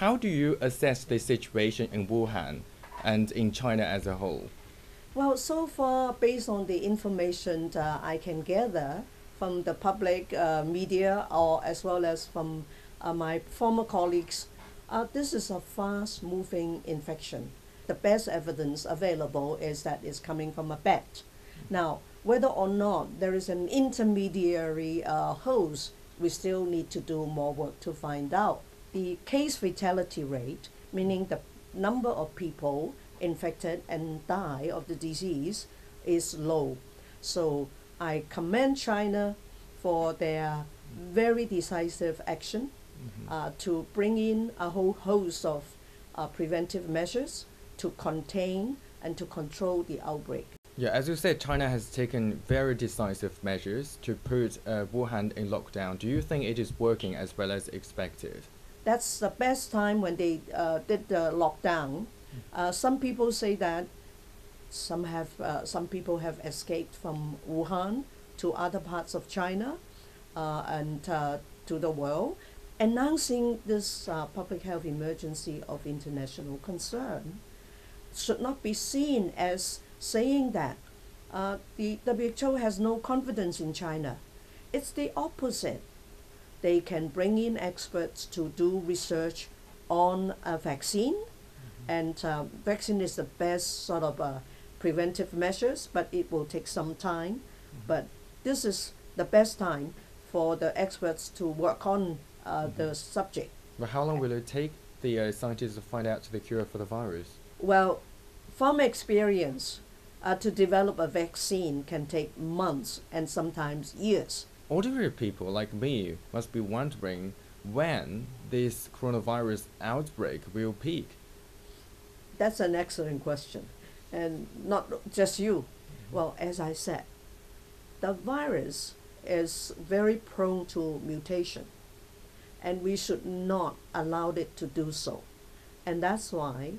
How do you assess the situation in Wuhan and in China as a whole? Well, so far, based on the information that I can gather from the public media or as well as from my former colleagues, this is a fast-moving infection. The best evidence available is that it's coming from a bat. Now, whether or not there is an intermediary host, we still need to do more work to find out. The case fatality rate, meaning the number of people infected and die of the disease, is low. So I commend China for their very decisive action to bring in a whole host of preventive measures to contain and to control the outbreak. Yeah, as you said, China has taken very decisive measures to put Wuhan in lockdown. Do you think it is working as well as expected? That's the best time when they did the lockdown. Some people say that some people have escaped from Wuhan to other parts of China and to the world, announcing this public health emergency of international concern should not be seen as saying that the WHO has no confidence in China. It's the opposite. They can bring in experts to do research on a vaccine, and vaccine is the best sort of preventive measures, but it will take some time. But this is the best time for the experts to work on the subject. But how long will it take the scientists to find out the cure for the virus? Well, from experience, to develop a vaccine can take months and sometimes years. Ordinary people like me must be wondering when this coronavirus outbreak will peak. That's an excellent question, and not just you. Well, as I said, the virus is very prone to mutation, and we should not allow it to do so. And that's why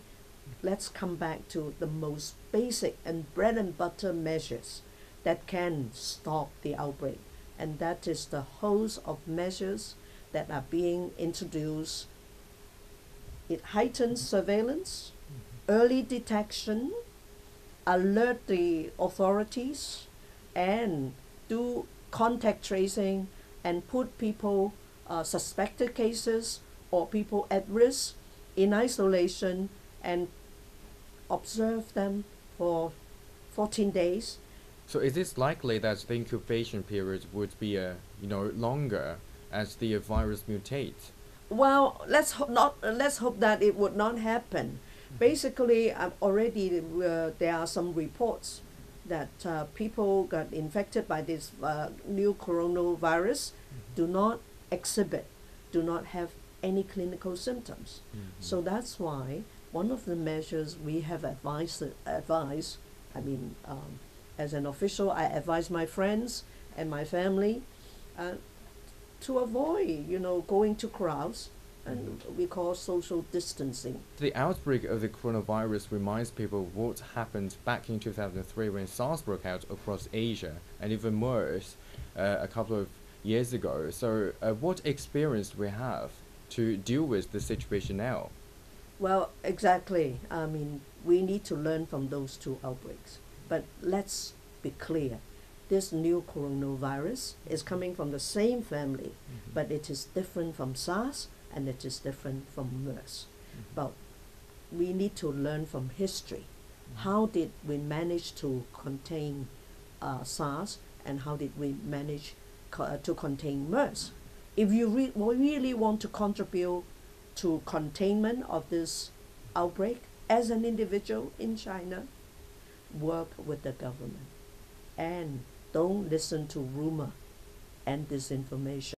let's come back to the most basic and bread and butter measures that can stop the outbreak. And that is the host of measures that are being introduced. It heightens surveillance, early detection, alert the authorities, and do contact tracing and put people, suspected cases or people at risk, in isolation and observe them for 14 days. So is it likely that the incubation period would be longer as the virus mutates? Well, let's hope that it would not happen. Basically, already there are some reports that people got infected by this new coronavirus do not exhibit, do not have any clinical symptoms. So that's why one of the measures we have advised, I mean, as an official, I advise my friends and my family to avoid, going to crowds, and we call social distancing. The outbreak of the coronavirus reminds people of what happened back in 2003 when SARS broke out across Asia, and even MERS a couple of years ago. So what experience do we have to deal with the situation now? Well, exactly. I mean, we need to learn from those two outbreaks. But let's be clear, this new coronavirus is coming from the same family, but it is different from SARS and it is different from MERS. But we need to learn from history. How did we manage to contain SARS, and how did we manage to contain MERS? If you really want to contribute to containment of this outbreak as an individual in China, work with the government and don't listen to rumor and disinformation.